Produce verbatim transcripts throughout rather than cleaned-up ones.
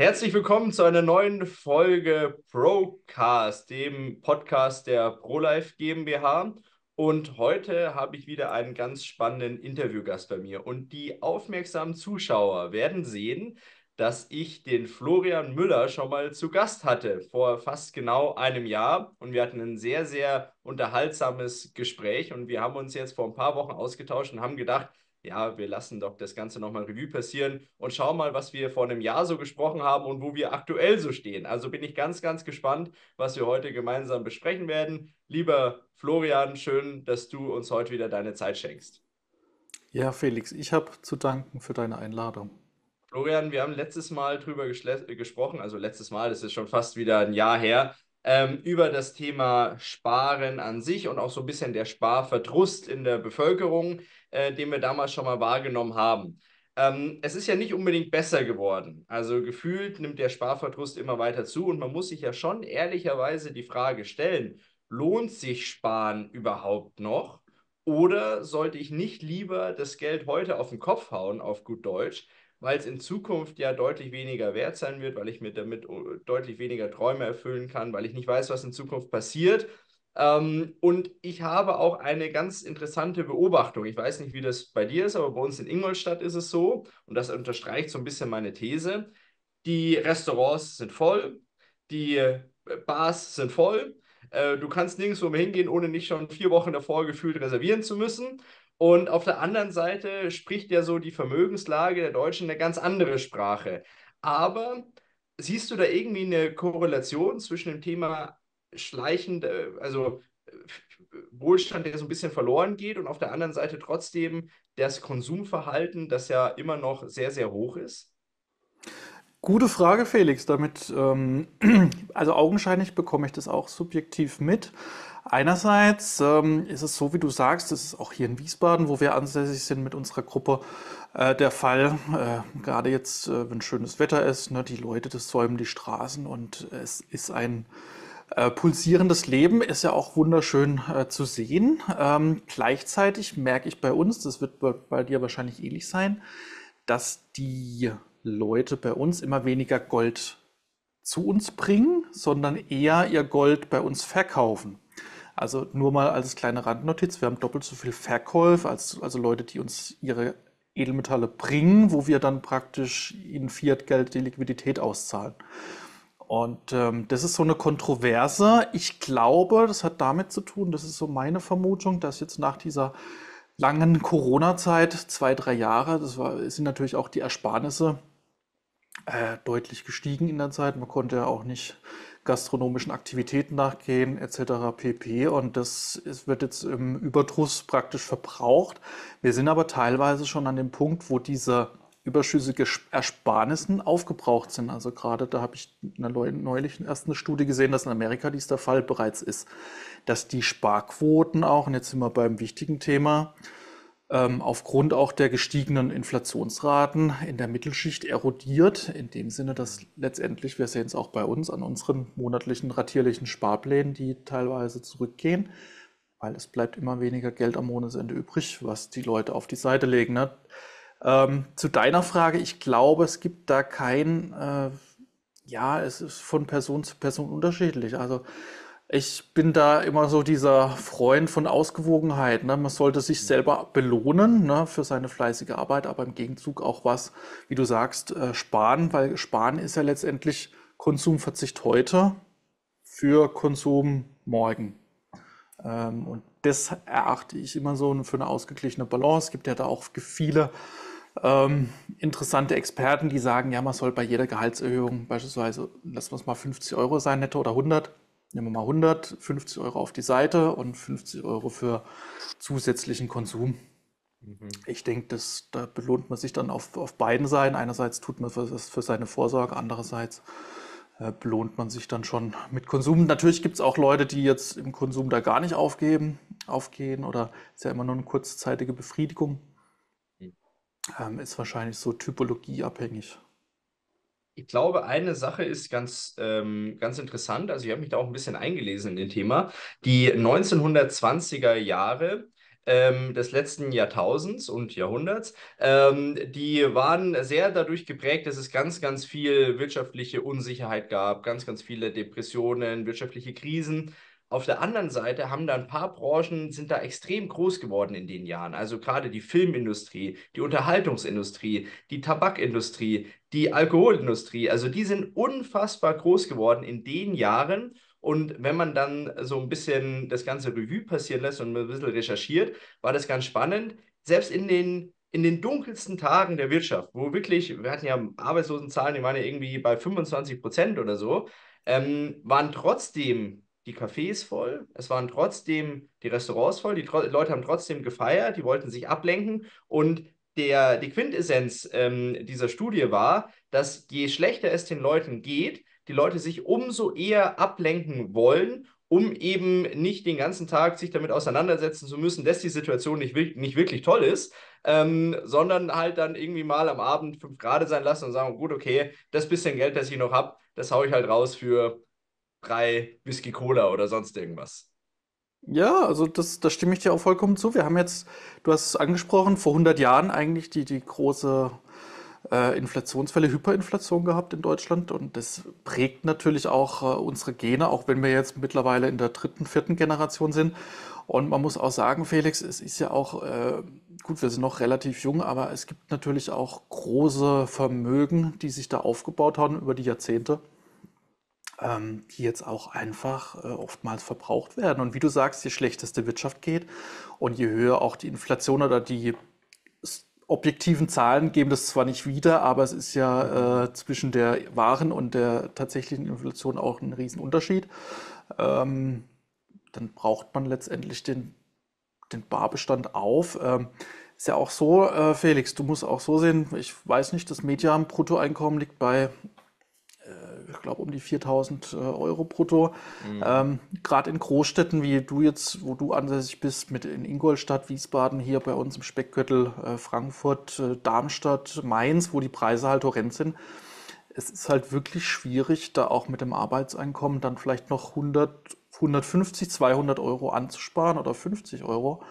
Herzlich willkommen zu einer neuen Folge Procast, dem Podcast der ProLife GmbH. Und heute habe ich wieder einen ganz spannenden Interviewgast bei mir. Und die aufmerksamen Zuschauer werden sehen, dass ich den Florian Müller schon mal zu Gast hatte, vor fast genau einem Jahr. Und wir hatten ein sehr, sehr unterhaltsames Gespräch. Und wir haben uns jetzt vor ein paar Wochen ausgetauscht und haben gedacht, ja, wir lassen doch das Ganze nochmal Revue passieren und schauen mal, was wir vor einem Jahr so gesprochen haben und wo wir aktuell so stehen. Also bin ich ganz, ganz gespannt, was wir heute gemeinsam besprechen werden. Lieber Florian, schön, dass du uns heute wieder deine Zeit schenkst. Ja, Felix, ich habe zu danken für deine Einladung. Florian, wir haben letztes Mal drüber gesprochen, also letztes Mal, das ist schon fast wieder ein Jahr her, ähm, über das Thema Sparen an sich und auch so ein bisschen der Sparverdruss in der Bevölkerung, äh, den wir damals schon mal wahrgenommen haben. Ähm, es ist ja nicht unbedingt besser geworden. Also gefühlt nimmt der Sparverdruss immer weiter zu und man muss sich ja schon ehrlicherweise die Frage stellen, lohnt sich Sparen überhaupt noch? Oder sollte ich nicht lieber das Geld heute auf den Kopf hauen, auf gut Deutsch, weil es in Zukunft ja deutlich weniger wert sein wird, weil ich mir damit deutlich weniger Träume erfüllen kann, weil ich nicht weiß, was in Zukunft passiert. Ähm, und ich habe auch eine ganz interessante Beobachtung. Ich weiß nicht, wie das bei dir ist, aber bei uns in Ingolstadt ist es so, und das unterstreicht so ein bisschen meine These, die Restaurants sind voll, die Bars sind voll, äh, du kannst nirgendwo mehr hingehen, ohne nicht schon vier Wochen davor gefühlt reservieren zu müssen. Und auf der anderen Seite spricht ja so die Vermögenslage der Deutschen eine ganz andere Sprache. Aber siehst du da irgendwie eine Korrelation zwischen dem Thema schleichend, also Wohlstand, der so ein bisschen verloren geht, und auf der anderen Seite trotzdem das Konsumverhalten, das ja immer noch sehr, sehr hoch ist? Gute Frage, Felix. Damit, ähm, also augenscheinlich bekomme ich das auch subjektiv mit. Einerseits ähm, ist es so, wie du sagst, das ist auch hier in Wiesbaden, wo wir ansässig sind mit unserer Gruppe, äh, der Fall, äh, gerade jetzt, äh, wenn schönes Wetter ist, ne, die Leute, das säumen die Straßen und es ist ein äh, pulsierendes Leben, ist ja auch wunderschön äh, zu sehen. Ähm, gleichzeitig merke ich bei uns, das wird bei, bei dir wahrscheinlich ähnlich sein, dass die Leute bei uns immer weniger Gold zu uns bringen, sondern eher ihr Gold bei uns verkaufen. Also nur mal als kleine Randnotiz, wir haben doppelt so viel Verkäufe, als, also Leute, die uns ihre Edelmetalle bringen, wo wir dann praktisch in Fiatgeld die Liquidität auszahlen. Und ähm, das ist so eine Kontroverse. Ich glaube, das hat damit zu tun, das ist so meine Vermutung, dass jetzt nach dieser langen Corona-Zeit, zwei, drei Jahre, das war, sind natürlich auch die Ersparnisse äh, deutlich gestiegen in der Zeit. Man konnte ja auch nicht gastronomischen Aktivitäten nachgehen et cetera pp. Und das wird jetzt im Überdruss praktisch verbraucht. Wir sind aber teilweise schon an dem Punkt, wo diese überschüssige Ersparnissen aufgebraucht sind. Also gerade da habe ich neulich erst eine Studie gesehen, dass in Amerika dies der Fall bereits ist, dass die Sparquoten auch, und jetzt sind wir beim wichtigen Thema, aufgrund auch der gestiegenen Inflationsraten in der Mittelschicht erodiert, in dem Sinne, dass letztendlich, wir sehen es auch bei uns an unseren monatlichen ratierlichen Sparplänen, die teilweise zurückgehen, weil es bleibt immer weniger Geld am Monatsende übrig, was die Leute auf die Seite legen. Ne? Ähm, zu deiner Frage, ich glaube, es gibt da kein, äh, ja, es ist von Person zu Person unterschiedlich, also ich bin da immer so dieser Freund von Ausgewogenheit. Ne? Man sollte sich selber belohnen, ne, für seine fleißige Arbeit, aber im Gegenzug auch was, wie du sagst, äh, sparen, weil Sparen ist ja letztendlich Konsumverzicht heute für Konsum morgen. Ähm, und das erachte ich immer so für eine ausgeglichene Balance. Es gibt ja da auch viele ähm, interessante Experten, die sagen, ja, man soll bei jeder Gehaltserhöhung beispielsweise, lassen wir es mal fünfzig Euro sein, netto oder hundert, nehmen wir mal hundert, fünfzig Euro auf die Seite und fünfzig Euro für zusätzlichen Konsum. Mhm. Ich denke, das, da belohnt man sich dann auf, auf beiden Seiten. Einerseits tut man was für seine Vorsorge, andererseits äh, belohnt man sich dann schon mit Konsum. Natürlich gibt es auch Leute, die jetzt im Konsum da gar nicht aufgeben, aufgehen, oder ist ja immer nur eine kurzzeitige Befriedigung. Mhm. Ähm, ist wahrscheinlich so typologieabhängig. Ich glaube, eine Sache ist ganz, ähm, ganz interessant, also ich habe mich da auch ein bisschen eingelesen in dem Thema. Die neunzehnhundertzwanziger Jahre ähm, des letzten Jahrtausends und Jahrhunderts, ähm, die waren sehr dadurch geprägt, dass es ganz, ganz viel wirtschaftliche Unsicherheit gab, ganz, ganz viele Depressionen, wirtschaftliche Krisen. Auf der anderen Seite haben da ein paar Branchen, sind da extrem groß geworden in den Jahren. Also gerade die Filmindustrie, die Unterhaltungsindustrie, die Tabakindustrie, die Alkoholindustrie. Also die sind unfassbar groß geworden in den Jahren. Und wenn man dann so ein bisschen das ganze Revue passieren lässt und ein bisschen recherchiert, war das ganz spannend. Selbst in den in den dunkelsten Tagen der Wirtschaft, wo wirklich, wir hatten ja Arbeitslosenzahlen, die waren ja irgendwie bei fünfundzwanzig Prozent oder so, ähm, waren trotzdem die Cafés voll, es waren trotzdem die Restaurants voll, die Leute haben trotzdem gefeiert, die wollten sich ablenken und der, die Quintessenz ähm, dieser Studie war, dass je schlechter es den Leuten geht, die Leute sich umso eher ablenken wollen, um eben nicht den ganzen Tag sich damit auseinandersetzen zu müssen, dass die Situation nicht, nicht wirklich toll ist, ähm, sondern halt dann irgendwie mal am Abend fünf Grad sein lassen und sagen, gut, okay, das bisschen Geld, das ich noch habe, das haue ich halt raus für drei Whisky Cola oder sonst irgendwas. Ja, also das, das stimme ich dir auch vollkommen zu. Wir haben jetzt, du hast es angesprochen, vor hundert Jahren eigentlich die, die große äh, Inflationswelle, Hyperinflation gehabt in Deutschland. Und das prägt natürlich auch äh, unsere Gene, auch wenn wir jetzt mittlerweile in der dritten, vierten Generation sind. Und man muss auch sagen, Felix, es ist ja auch, äh, gut, wir sind noch relativ jung, aber es gibt natürlich auch große Vermögen, die sich da aufgebaut haben über die Jahrzehnte, die jetzt auch einfach äh, oftmals verbraucht werden. Und wie du sagst, je schlechter die Wirtschaft geht und je höher auch die Inflation oder die objektiven Zahlen geben das zwar nicht wieder, aber es ist ja äh, zwischen der wahren und der tatsächlichen Inflation auch ein Riesenunterschied. Ähm, dann braucht man letztendlich den, den Barbestand auf. Ähm, Ist ja auch so, äh, Felix, du musst auch so sehen, ich weiß nicht, das Median-Bruttoeinkommen liegt bei ich glaube um die viertausend Euro brutto. Mhm. Ähm, gerade in Großstädten, wie du jetzt, wo du ansässig bist, mit in Ingolstadt, Wiesbaden, hier bei uns im Speckgürtel, äh, Frankfurt, äh, Darmstadt, Mainz, wo die Preise halt horrend sind. Es ist halt wirklich schwierig, da auch mit dem Arbeitseinkommen dann vielleicht noch hundert, hundertfünfzig, zweihundert Euro anzusparen oder fünfzig Euro.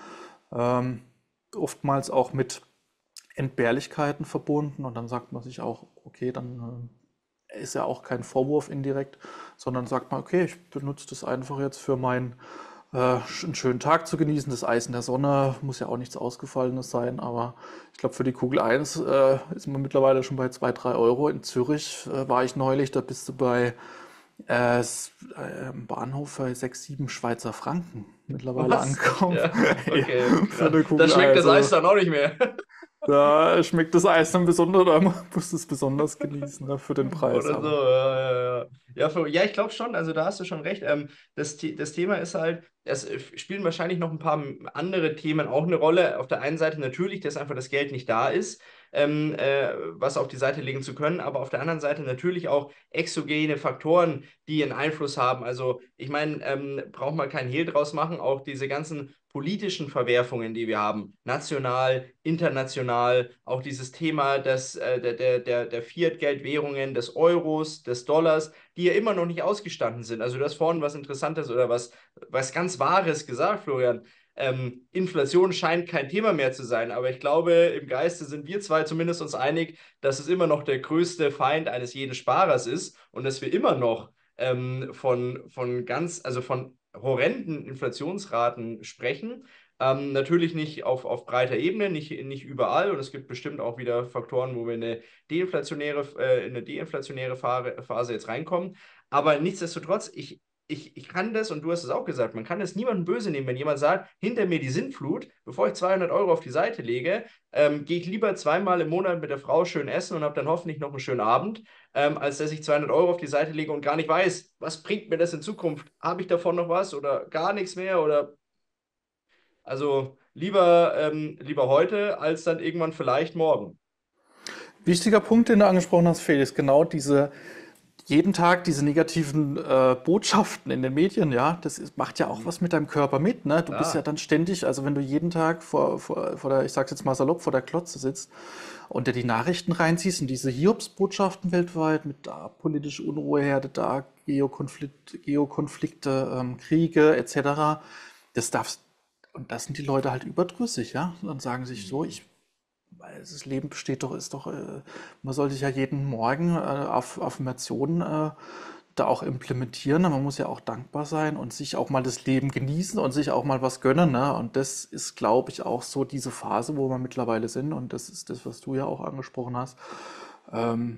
Ähm, oftmals auch mit Entbehrlichkeiten verbunden und dann sagt man sich auch, okay, dann äh, ist ja auch kein Vorwurf indirekt, sondern sagt man, okay, ich benutze das einfach jetzt für meinen äh, einen schönen Tag zu genießen, das Eis in der Sonne, muss ja auch nichts Ausgefallenes sein, aber ich glaube für die Kugel eins äh, ist man mittlerweile schon bei zwei, drei Euro. In Zürich äh, war ich neulich, da bist du bei äh, Bahnhof bei sechs, sieben Schweizer Franken mittlerweile Was? angekommen. Ja. Okay. Ja. Da schmeckt das Eis dann auch nicht mehr. Da schmeckt das Eis dann besonders, oder man muss es besonders genießen, ne, für den Preis. Oder so, ja, ja, ja. Ja, für, ja ich glaube schon, also da hast du schon recht. Ähm, das, das Thema ist halt, es spielen wahrscheinlich noch ein paar andere Themen auch eine Rolle. Auf der einen Seite natürlich, dass einfach das Geld nicht da ist, ähm, äh, was auf die Seite legen zu können, aber auf der anderen Seite natürlich auch exogene Faktoren, die einen Einfluss haben. Also ich meine, ähm, braucht man keinen Hehl draus machen, auch diese ganzen politischen Verwerfungen, die wir haben, national, international, auch dieses Thema des, äh, der, der, der Fiat-Geldwährungen, des Euros, des Dollars, die ja immer noch nicht ausgestanden sind. Also du hast vorhin was Interessantes oder was, was ganz Wahres gesagt, Florian. Ähm, Inflation scheint kein Thema mehr zu sein, aber ich glaube, im Geiste sind wir zwei zumindest uns einig, dass es immer noch der größte Feind eines jeden Sparers ist und dass wir immer noch ähm, von, von ganz, also von horrenden Inflationsraten sprechen. Ähm, natürlich nicht auf, auf breiter Ebene, nicht, nicht überall und es gibt bestimmt auch wieder Faktoren, wo wir in eine deinflationäre, äh, in eine deinflationäre Phase jetzt reinkommen, aber nichtsdestotrotz, ich, ich, ich kann das und du hast es auch gesagt, man kann es niemandem böse nehmen, wenn jemand sagt, hinter mir die Sintflut, bevor ich zweihundert Euro auf die Seite lege, ähm, gehe ich lieber zweimal im Monat mit der Frau schön essen und habe dann hoffentlich noch einen schönen Abend, Ähm, als dass ich zweihundert Euro auf die Seite lege und gar nicht weiß, was bringt mir das in Zukunft? Habe ich davon noch was oder gar nichts mehr? Oder also lieber, ähm, lieber heute als dann irgendwann vielleicht morgen. Wichtiger Punkt, den du angesprochen hast, Felix, genau diese jeden Tag diese negativen äh, Botschaften in den Medien, ja, das ist, macht ja auch was mit deinem Körper mit, ne? Du ja. bist ja dann ständig, also wenn du jeden Tag vor, vor, vor der, ich sag's jetzt mal salopp, vor der Klotze sitzt und dir die Nachrichten reinziehst und diese Hiobsbotschaften weltweit mit da politische Unruheherde, da Geokonflikt, Geokonflikte, ähm, Kriege et cetera, das darfst Und das sind die Leute halt überdrüssig, ja, und sagen sich so, ich, das Leben besteht doch, ist doch, äh, man sollte sich ja jeden Morgen äh, auf Affirmationen äh, da auch implementieren, man muss ja auch dankbar sein und sich auch mal das Leben genießen und sich auch mal was gönnen, ne? Und das ist, glaube ich, auch so diese Phase, wo wir mittlerweile sind, und das ist das, was du ja auch angesprochen hast. Ähm,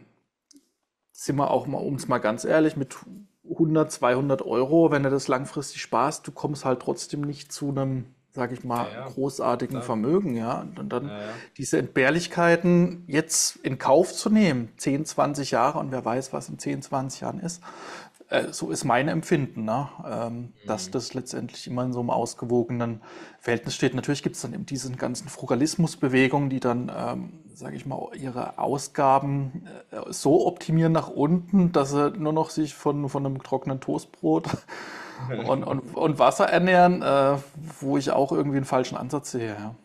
sind wir auch mal, um es mal ganz ehrlich, mit hundert, zweihundert Euro, wenn du das langfristig sparst, du kommst halt trotzdem nicht zu einem, sage ich mal, ja, ja. großartigen ja. Vermögen, ja, und dann ja, ja. diese Entbehrlichkeiten jetzt in Kauf zu nehmen, zehn, zwanzig Jahre, und wer weiß, was in zehn, zwanzig Jahren ist, äh, so ist mein Empfinden, ne? ähm, mhm. dass das letztendlich immer in so einem ausgewogenen Verhältnis steht. Natürlich gibt es dann eben diese ganzen Frugalismusbewegungen, die dann, ähm, sage ich mal, ihre Ausgaben äh, so optimieren nach unten, dass sie nur noch sich von, von einem trockenen Toastbrot Und, und, und Wasser ernähren, äh, wo ich auch irgendwie einen falschen Ansatz sehe. Ja,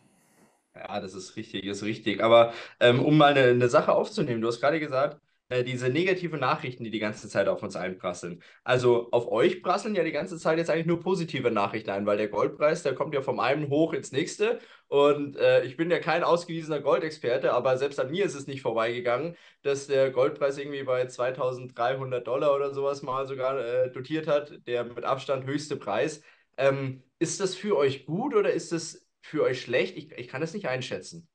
ja, das ist richtig, ist richtig. Aber ähm, um mal eine, eine Sache aufzunehmen, du hast gerade gesagt, äh, diese negativen Nachrichten, die die ganze Zeit auf uns einprasseln. Also auf euch prasseln ja die ganze Zeit jetzt eigentlich nur positive Nachrichten ein, weil der Goldpreis, der kommt ja vom einen hoch ins nächste. Und äh, ich bin ja kein ausgewiesener Goldexperte, aber selbst an mir ist es nicht vorbeigegangen, dass der Goldpreis irgendwie bei zweitausenddreihundert Dollar oder sowas mal sogar äh, dotiert hat, der mit Abstand höchste Preis. Ähm, ist das für euch gut oder ist das für euch schlecht? Ich, ich kann das nicht einschätzen.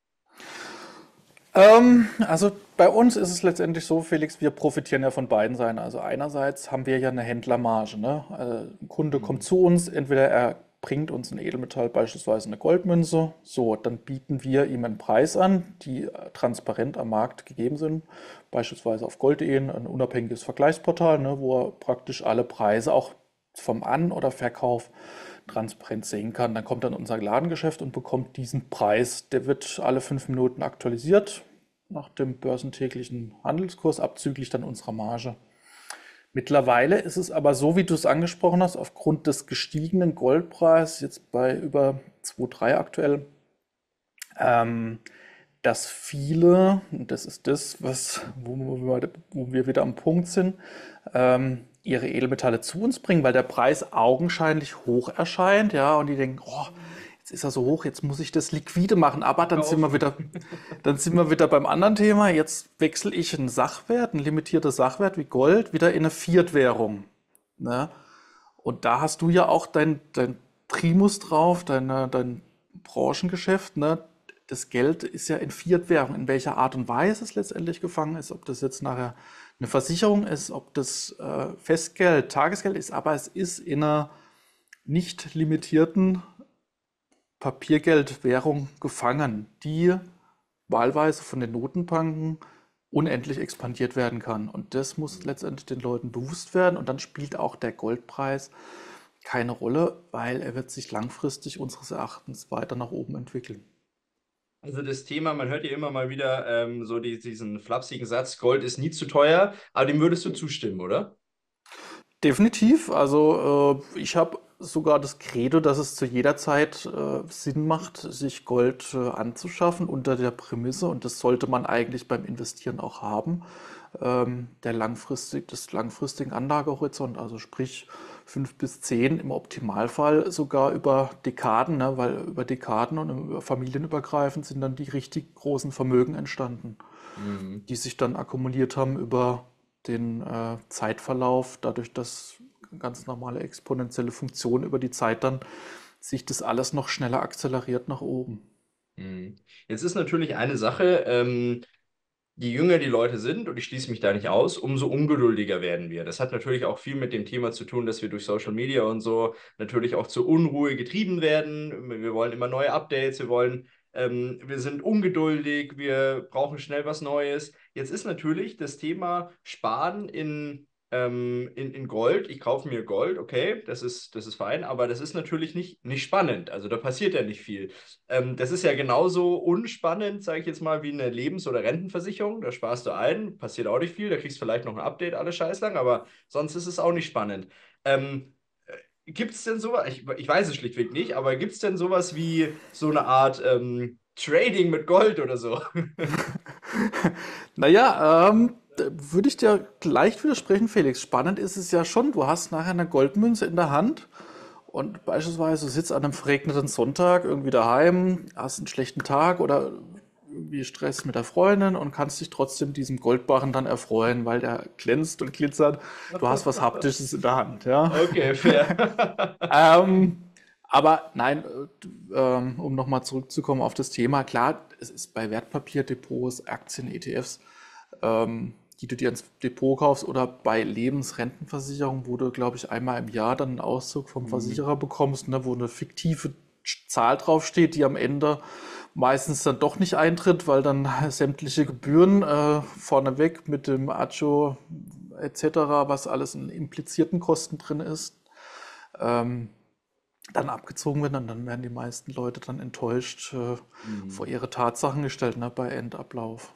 Ähm, also bei uns ist es letztendlich so, Felix, wir profitieren ja von beiden Seiten. Also einerseits haben wir ja eine Händlermarge, ne? Also ein Kunde kommt zu uns, entweder er bringt uns ein Edelmetall, beispielsweise eine Goldmünze, so, dann bieten wir ihm einen Preis an, die transparent am Markt gegeben sind, beispielsweise auf gold punkt de, ein unabhängiges Vergleichsportal, ne, wo er praktisch alle Preise auch vom An- oder Verkauf transparent sehen kann. Dann kommt er in unser Ladengeschäft und bekommt diesen Preis. Der wird alle fünf Minuten aktualisiert, nach dem börsentäglichen Handelskurs, abzüglich dann unserer Marge. Mittlerweile ist es aber so, wie du es angesprochen hast, aufgrund des gestiegenen Goldpreises, jetzt bei über zwei Komma drei aktuell, ähm, dass viele, und das ist das, was, wo, wir, wo wir wieder am Punkt sind, ähm, ihre Edelmetalle zu uns bringen, weil der Preis augenscheinlich hoch erscheint, ja, und die denken, oh, ist ja so hoch, jetzt muss ich das liquide machen, aber dann sind wir wieder, dann sind wir wieder beim anderen Thema. Jetzt wechsle ich einen Sachwert, einen limitierten Sachwert wie Gold, wieder in eine Fiat-Währung. Ne? Und da hast du ja auch dein, dein Primus drauf, deine, dein Branchengeschäft. Ne? Das Geld ist ja in Fiat-Währung, in welcher Art und Weise es letztendlich gefangen ist, ob das jetzt nachher eine Versicherung ist, ob das äh, Festgeld, Tagesgeld ist, aber es ist in einer nicht limitierten Papiergeldwährung gefangen, die wahlweise von den Notenbanken unendlich expandiert werden kann. Und das muss letztendlich den Leuten bewusst werden. Und dann spielt auch der Goldpreis keine Rolle, weil er wird sich langfristig unseres Erachtens weiter nach oben entwickeln. Also das Thema, man hört ja immer mal wieder ähm, so die, diesen flapsigen Satz, Gold ist nie zu teuer, aber dem würdest du zustimmen, oder? Definitiv. Also äh, ich habe sogar das Credo, dass es zu jeder Zeit äh, Sinn macht, sich Gold äh, anzuschaffen unter der Prämisse, und das sollte man eigentlich beim Investieren auch haben, ähm, der langfristig, des langfristigen Anlagehorizont, also sprich fünf bis zehn, im Optimalfall sogar über Dekaden, ne, weil über Dekaden und über familienübergreifend sind dann die richtig großen Vermögen entstanden, mhm. die sich dann akkumuliert haben über den äh, Zeitverlauf, dadurch, dass ganz normale exponentielle Funktion über die Zeit dann sich das alles noch schneller akzeleriert nach oben. Jetzt ist natürlich eine Sache, ähm, je jünger die Leute sind, und ich schließe mich da nicht aus, umso ungeduldiger werden wir. Das hat natürlich auch viel mit dem Thema zu tun, dass wir durch Social Media und so natürlich auch zur Unruhe getrieben werden. Wir wollen immer neue Updates, wir wollen, ähm, wir sind ungeduldig, wir brauchen schnell was Neues. Jetzt ist natürlich das Thema Sparen in In, in Gold, ich kaufe mir Gold, okay, das ist, das ist fein, aber das ist natürlich nicht, nicht spannend, also da passiert ja nicht viel. Ähm, das ist ja genauso unspannend, sage ich jetzt mal, wie eine Lebens- oder Rentenversicherung, da sparst du ein, passiert auch nicht viel, da kriegst du vielleicht noch ein Update alle scheiß lang, aber sonst ist es auch nicht spannend. Ähm, gibt es denn sowas, ich, ich weiß es schlichtweg nicht, aber gibt es denn sowas wie so eine Art ähm, Trading mit Gold oder so? Naja, ähm, würde ich dir leicht widersprechen, Felix. Spannend ist es ja schon, du hast nachher eine Goldmünze in der Hand Und beispielsweise, du sitzt an einem verregneten Sonntag irgendwie daheim, hast einen schlechten Tag oder irgendwie Stress mit der Freundin und kannst dich trotzdem diesem Goldbarren dann erfreuen, weil der glänzt und glitzert. Du hast was Haptisches in der Hand. Ja? Okay, fair. ähm, aber nein, ähm, um nochmal zurückzukommen auf das Thema, klar, es ist bei Wertpapierdepots, Aktien, E T Fs, ähm, die du dir ins Depot kaufst, oder bei Lebensrentenversicherung, wo du, glaube ich, einmal im Jahr dann einen Auszug vom Versicherer bekommst, ne, wo eine fiktive Zahl draufsteht, die am Ende meistens dann doch nicht eintritt, weil dann sämtliche Gebühren äh, vorneweg mit dem Ajo et cetera, was alles in implizierten Kosten drin ist, ähm, dann abgezogen werden, und dann werden die meisten Leute dann enttäuscht äh, mhm. vor ihre Tatsachen gestellt, ne, bei Endablauf.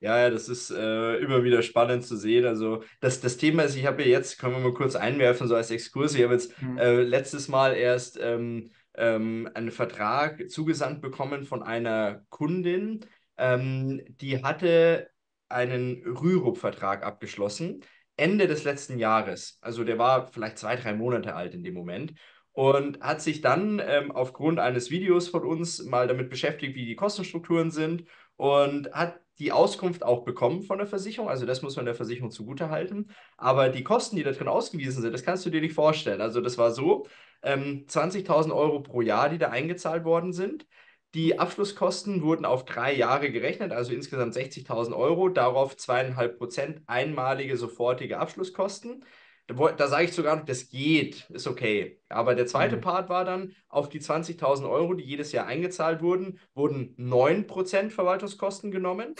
Ja, das ist äh, immer wieder spannend zu sehen. Also das, das Thema ist, ich habe ja jetzt, können wir mal kurz einwerfen, so als Exkurs, ich habe jetzt äh, letztes Mal erst ähm, ähm, einen Vertrag zugesandt bekommen von einer Kundin, ähm, die hatte einen Rürup-Vertrag abgeschlossen, Ende des letzten Jahres. Also der war vielleicht zwei, drei Monate alt in dem Moment. Und hat sich dann ähm, aufgrund eines Videos von uns mal damit beschäftigt, wie die Kostenstrukturen sind, und hat die Auskunft auch bekommen von der Versicherung, also das muss man der Versicherung zugutehalten, aber die Kosten, die da drin ausgewiesen sind, das kannst du dir nicht vorstellen. Also das war so, ähm, zwanzigtausend Euro pro Jahr, die da eingezahlt worden sind. Die Abschlusskosten wurden auf drei Jahre gerechnet, also insgesamt sechzigtausend Euro, darauf zwei Komma fünf Prozent einmalige, sofortige Abschlusskosten. Da, da sage ich sogar noch, das geht, ist okay. Aber der zweite mhm. Part war dann, auf die zwanzigtausend Euro, die jedes Jahr eingezahlt wurden, wurden neun Prozent Verwaltungskosten genommen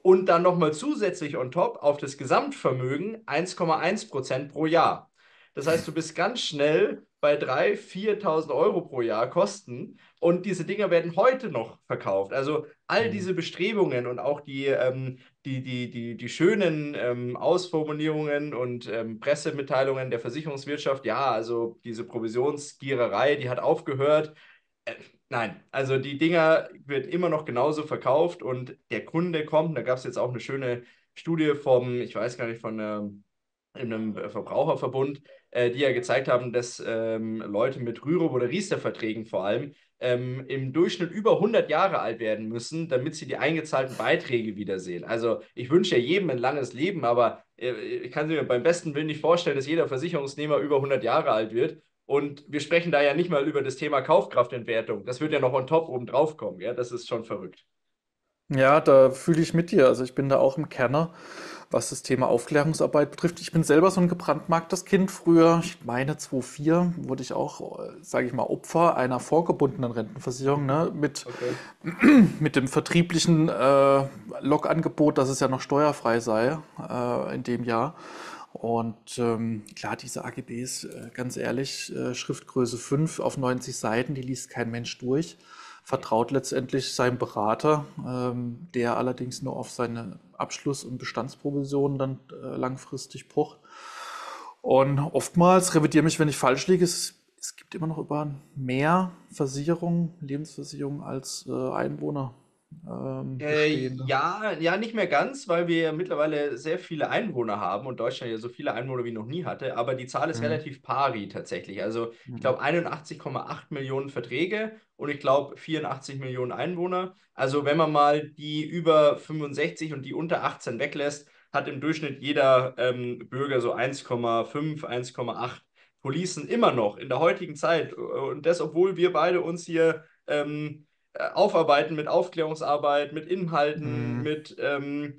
und dann nochmal zusätzlich on top auf das Gesamtvermögen eins Komma eins Prozent pro Jahr. Das heißt, du bist ganz schnell bei dreitausend, viertausend Euro pro Jahr Kosten, und diese Dinger werden heute noch verkauft. Also all diese Bestrebungen und auch die, ähm, die, die, die, die schönen ähm, Ausformulierungen und ähm, Pressemitteilungen der Versicherungswirtschaft, ja, also diese Provisionsgiererei, die hat aufgehört. Äh, nein, also die Dinger werden immer noch genauso verkauft, und der Kunde kommt, da gab es jetzt auch eine schöne Studie vom, ich weiß gar nicht, von einer, in einem Verbraucherverbund, äh, die ja gezeigt haben, dass ähm, Leute mit Rürup- oder Riester-Verträgen vor allem ähm, im Durchschnitt über hundert Jahre alt werden müssen, damit sie die eingezahlten Beiträge wiedersehen. Also ich wünsche ja jedem ein langes Leben, aber äh, ich kann mir beim besten Willen nicht vorstellen, dass jeder Versicherungsnehmer über hundert Jahre alt wird. Und wir sprechen da ja nicht mal über das Thema Kaufkraftentwertung. Das wird ja noch on top oben drauf kommen. Ja? Das ist schon verrückt. Ja, da fühle ich mit dir. Also ich bin da auch im Kerner, was das Thema Aufklärungsarbeit betrifft. Ich bin selber so ein gebrandmarktes Kind früher. Ich meine, zweitausendvier wurde ich auch, sage ich mal, Opfer einer vorgebundenen Rentenversicherung, ne? Mit, okay. mit dem vertrieblichen äh, Logangebot, dass es ja noch steuerfrei sei äh, in dem Jahr. Und ähm, klar, diese A G Bs, äh, ganz ehrlich, äh, Schriftgröße fünf auf neunzig Seiten, die liest kein Mensch durch. Vertraut letztendlich seinem Berater, ähm, der allerdings nur auf seine Abschluss- und Bestandsprovisionen dann äh, langfristig pocht. Und oftmals, revidiere mich, wenn ich falsch liege, es, es gibt immer noch über mehr Versicherungen, Lebensversicherungen als äh, Einwohner. Ähm, äh, ja, ja, nicht mehr ganz, weil wir mittlerweile sehr viele Einwohner haben und Deutschland ja so viele Einwohner wie noch nie hatte, aber die Zahl ist mhm. relativ pari tatsächlich. Also mhm. ich glaube einundachtzig Komma acht Millionen Verträge und ich glaube vierundachtzig Millionen Einwohner. Also wenn man mal die über fünfundsechzig und die unter achtzehn weglässt, hat im Durchschnitt jeder ähm, Bürger so eins Komma fünf, eins Komma acht Policen immer noch in der heutigen Zeit. Und das, obwohl wir beide uns hier ähm, aufarbeiten mit Aufklärungsarbeit, mit Inhalten, mhm. mit, ähm,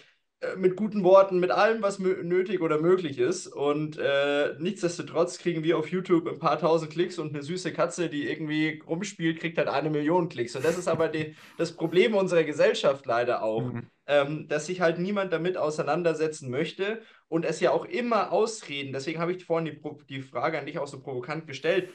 mit guten Worten, mit allem, was nötig oder möglich ist. Und äh, nichtsdestotrotz kriegen wir auf YouTube ein paar tausend Klicks, und eine süße Katze, die irgendwie rumspielt, kriegt halt eine Million Klicks. Und das ist aber die, das Problem unserer Gesellschaft leider auch, mhm. ähm, dass sich halt niemand damit auseinandersetzen möchte und es ja auch immer Ausreden. Deswegen habe ich vorhin die, Pro die Frage an dich auch so provokant gestellt.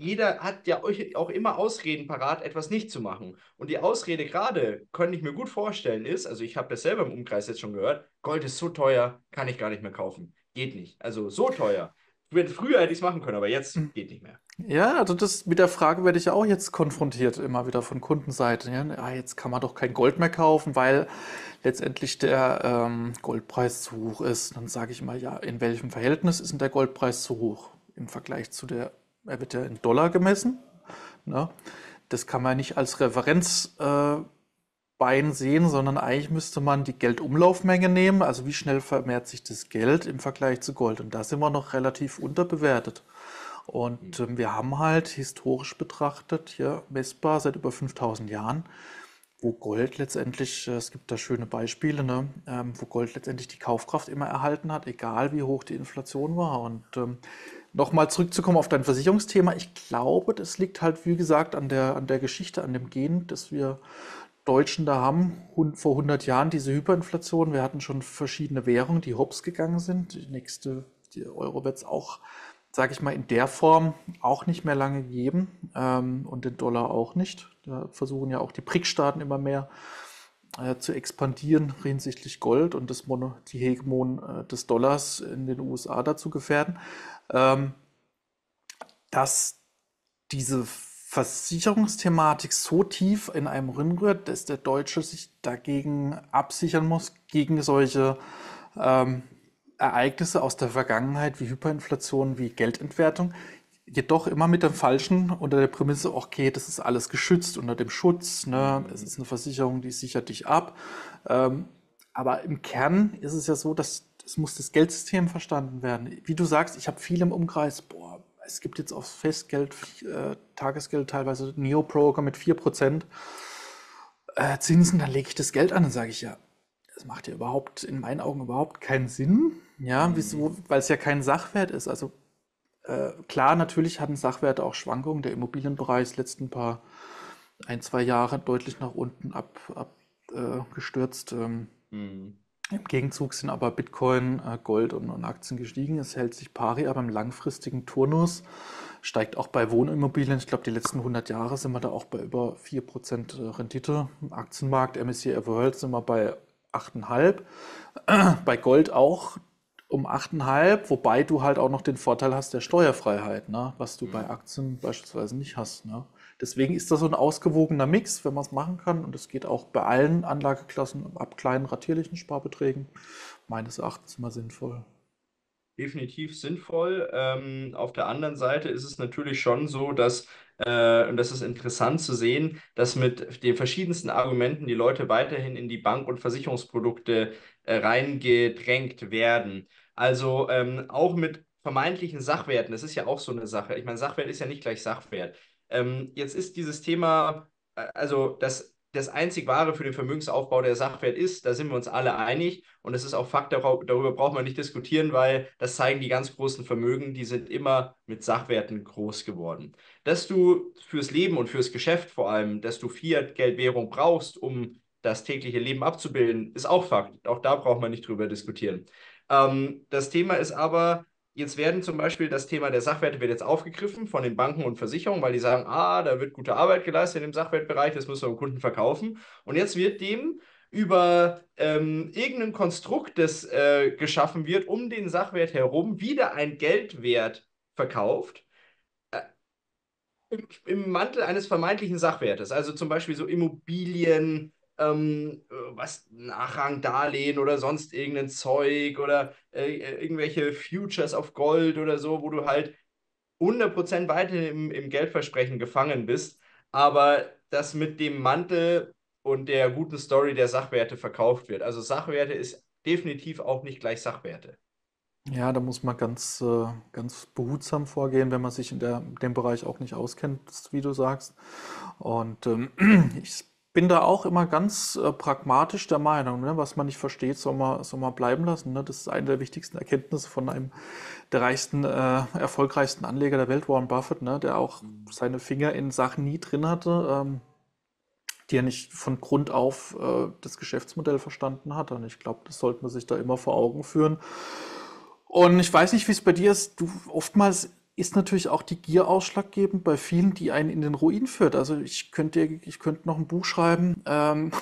Jeder hat ja auch immer Ausreden parat, etwas nicht zu machen. Und die Ausrede gerade, könnte ich mir gut vorstellen, ist, also ich habe das selber im Umkreis jetzt schon gehört, Gold ist so teuer, kann ich gar nicht mehr kaufen. Geht nicht. Also so teuer. Früher hätte ich es machen können, aber jetzt geht nicht mehr. Ja, also das mit der Frage werde ich ja auch jetzt konfrontiert, immer wieder von Kundenseite. Ja, jetzt kann man doch kein Gold mehr kaufen, weil letztendlich der ähm, Goldpreis zu hoch ist. Dann sage ich mal, ja, in welchem Verhältnis ist denn der Goldpreis zu hoch im Vergleich zu der er wird ja in Dollar gemessen. Ne? Das kann man nicht als Referenzbein sehen, sondern eigentlich müsste man die Geldumlaufmenge nehmen, also wie schnell vermehrt sich das Geld im Vergleich zu Gold. Und da sind wir noch relativ unterbewertet. Und äh, wir haben halt historisch betrachtet, ja, messbar seit über fünftausend Jahren, wo Gold letztendlich, es gibt da schöne Beispiele, ne, ähm, wo Gold letztendlich die Kaufkraft immer erhalten hat, egal wie hoch die Inflation war. Und ähm, nochmal zurückzukommen auf dein Versicherungsthema, ich glaube, das liegt halt, wie gesagt, an der, an der Geschichte, an dem Gen, dass wir Deutschen da haben, vor hundert Jahren diese Hyperinflation. Wir hatten schon verschiedene Währungen, die hops gegangen sind. Die nächste, die Euro wird es auch, sage ich mal, in der Form auch nicht mehr lange geben ähm, und den Dollar auch nicht. Da versuchen ja auch die B R I C-Staaten immer mehr äh, zu expandieren hinsichtlich Gold und das Mono, die Hegemon äh, des Dollars in den U S A dazu gefährden, ähm, dass diese Versicherungsthematik so tief in einem Rinn rührt, dass der Deutsche sich dagegen absichern muss, gegen solche ähm, Ereignisse aus der Vergangenheit wie Hyperinflation, wie Geldentwertung, jedoch immer mit dem Falschen, unter der Prämisse, okay, das ist alles geschützt unter dem Schutz, ne? Es ist eine Versicherung, die sichert dich ab. Ähm, aber im Kern ist es ja so, dass es muss das Geldsystem verstanden werden. Wie du sagst, ich habe viel im Umkreis, boah, es gibt jetzt auf Festgeld, äh, Tagesgeld teilweise Neo-Broker mit vier Prozent äh, Zinsen, dann lege ich das Geld an und sage ich ja, das macht ja überhaupt, in meinen Augen überhaupt keinen Sinn, ja, wieso? Weil es ja kein Sachwert ist. Also äh, klar, natürlich hatten Sachwerte auch Schwankungen. Der Immobilienbereich letzten paar ein, zwei Jahre deutlich nach unten ab, ab, äh, gestürzt. Ähm, mhm. Im Gegenzug sind aber Bitcoin, äh, Gold und, und Aktien gestiegen. Es hält sich pari, aber im langfristigen Turnus steigt auch bei Wohnimmobilien. Ich glaube, die letzten hundert Jahre sind wir da auch bei über vier Prozent Rendite. Im Aktienmarkt, M S C I World, sind wir bei acht Komma fünf, bei Gold auch um acht Komma fünf, wobei du halt auch noch den Vorteil hast der Steuerfreiheit, ne? Was du mhm. bei Aktien beispielsweise nicht hast. Ne? Deswegen ist das so ein ausgewogener Mix, wenn man es machen kann, und es geht auch bei allen Anlageklassen ab kleinen ratierlichen Sparbeträgen meines Erachtens immer sinnvoll. Definitiv sinnvoll. Ähm, auf der anderen Seite ist es natürlich schon so, dass, äh, und das ist interessant zu sehen, dass mit den verschiedensten Argumenten die Leute weiterhin in die Bank- und Versicherungsprodukte äh, reingedrängt werden. Also ähm, auch mit vermeintlichen Sachwerten, das ist ja auch so eine Sache. Ich meine, Sachwert ist ja nicht gleich Sachwert. Ähm, jetzt ist dieses Thema, also das das einzig wahre für den Vermögensaufbau der Sachwert ist, da sind wir uns alle einig, und das ist auch Fakt, darüber braucht man nicht diskutieren, weil das zeigen die ganz großen Vermögen, die sind immer mit Sachwerten groß geworden. Dass du fürs Leben und fürs Geschäft vor allem, dass du Fiat-Geldwährung brauchst, um das tägliche Leben abzubilden, ist auch Fakt, auch da braucht man nicht drüber diskutieren. Ähm, das Thema ist aber, jetzt werden zum Beispiel das Thema der Sachwerte wird jetzt aufgegriffen von den Banken und Versicherungen, weil die sagen, ah, da wird gute Arbeit geleistet im Sachwertbereich, das müssen wir dem Kunden verkaufen. Und jetzt wird dem über ähm, irgendein Konstrukt, das äh, geschaffen wird, um den Sachwert herum, wieder ein Geldwert verkauft, äh, im, im Mantel eines vermeintlichen Sachwertes. Also zum Beispiel so Immobilien, Ähm, was, Nachrangdarlehen oder sonst irgendein Zeug oder äh, irgendwelche Futures auf Gold oder so, wo du halt hundert Prozent weiterhin im, im Geldversprechen gefangen bist, aber das mit dem Mantel und der guten Story der Sachwerte verkauft wird. Also Sachwerte ist definitiv auch nicht gleich Sachwerte. Ja, da muss man ganz, äh, ganz behutsam vorgehen, wenn man sich in der, dem Bereich auch nicht auskennt, wie du sagst. Und ähm, ich bin da auch immer ganz äh, pragmatisch der Meinung, ne? Was man nicht versteht, soll man, soll man bleiben lassen. Ne? Das ist eine der wichtigsten Erkenntnisse von einem der reichsten, äh, erfolgreichsten Anleger der Welt, Warren Buffett, ne? Der auch seine Finger in Sachen nie drin hatte, ähm, die er nicht von Grund auf äh, das Geschäftsmodell verstanden hat. Und ich glaube, das sollte man sich da immer vor Augen führen. Und ich weiß nicht, wie es bei dir ist. Du oftmals ist natürlich auch die Gier ausschlaggebend bei vielen, die einen in den Ruin führt. Also ich könnte, ich könnte noch ein Buch schreiben, ähm,